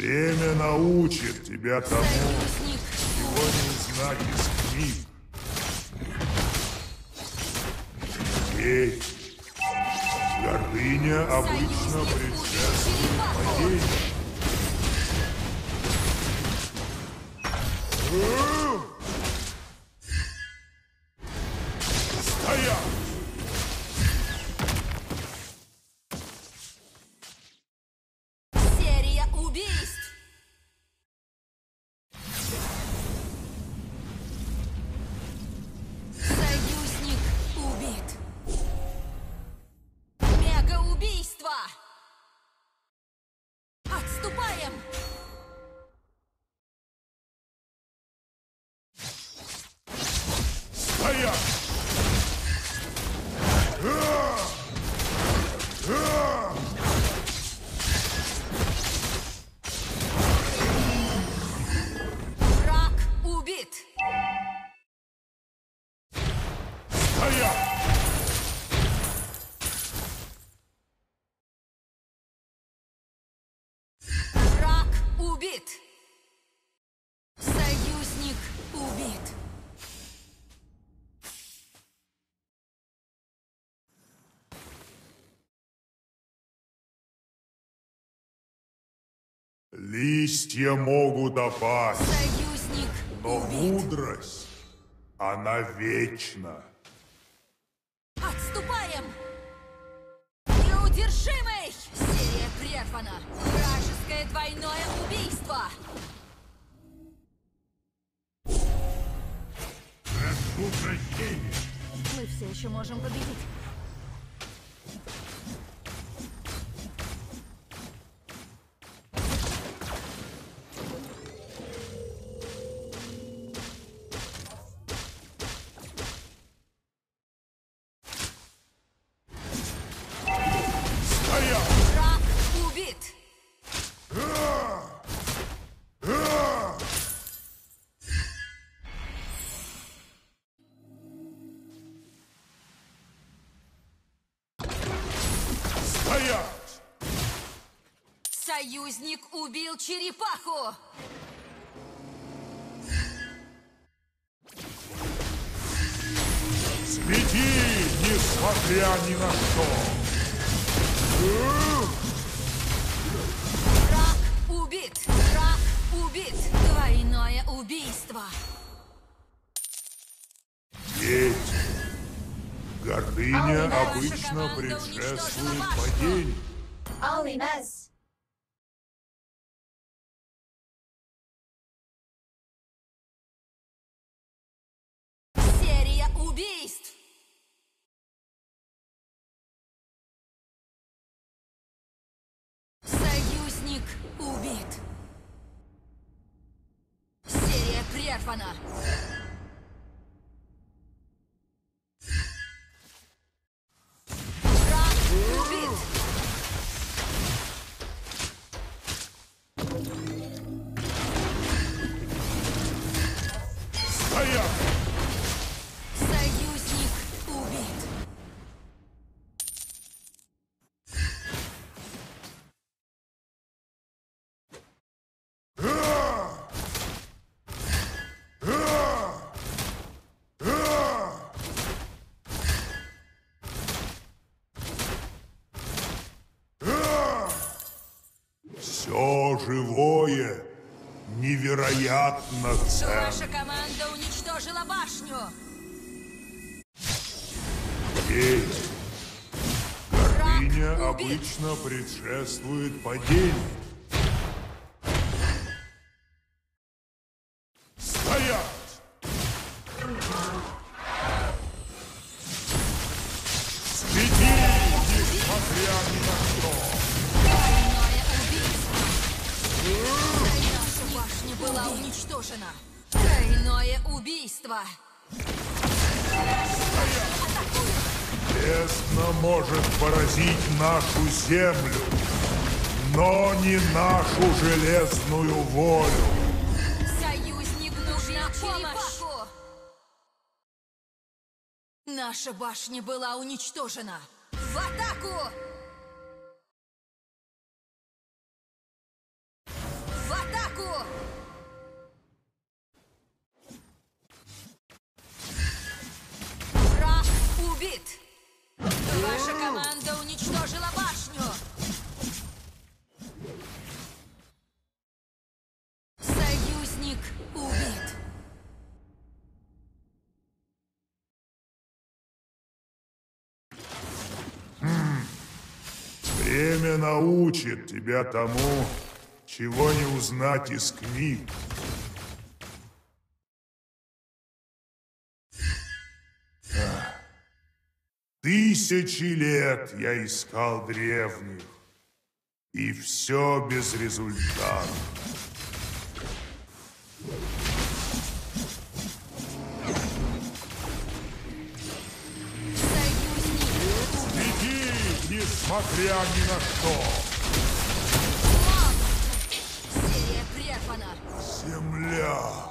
Время научит тебя тому, чего не знать из книг. Пей. Гордыня обычно предшествует падению. Стоять! Союзник убит. Листья могут опасть, союзник но убит. Мудрость, она вечна. Отступаем! Неудержимый! Серия прервана. Вражеское двойное убийство! Прошу прощения! Мы все еще можем победить. Союзник убил черепаху! Свети, несмотря ни на что! Враг убит! Враг убит! Двойное убийство! Дети! Гордыня обычно предшествует падению. Убийств! Союзник убит. Серия прервана. Враг убит. Стоять! Все живое невероятно ценно. Ваша команда уничтожила башню. Есть. Гордыня обычно предшествует падению. Стоять! Свети, несмотря ни на что! Наша башня была уничтожена. Тройное убийство. Бездна может поразить нашу землю, но не нашу железную волю. Союзник нужна помощь. Наша башня была уничтожена. В атаку! время научит тебя тому, чего не узнать из книг. Тысячи лет я искал древних, и все без результата. Беги, несмотря ни на что! Серия прервана! Земля!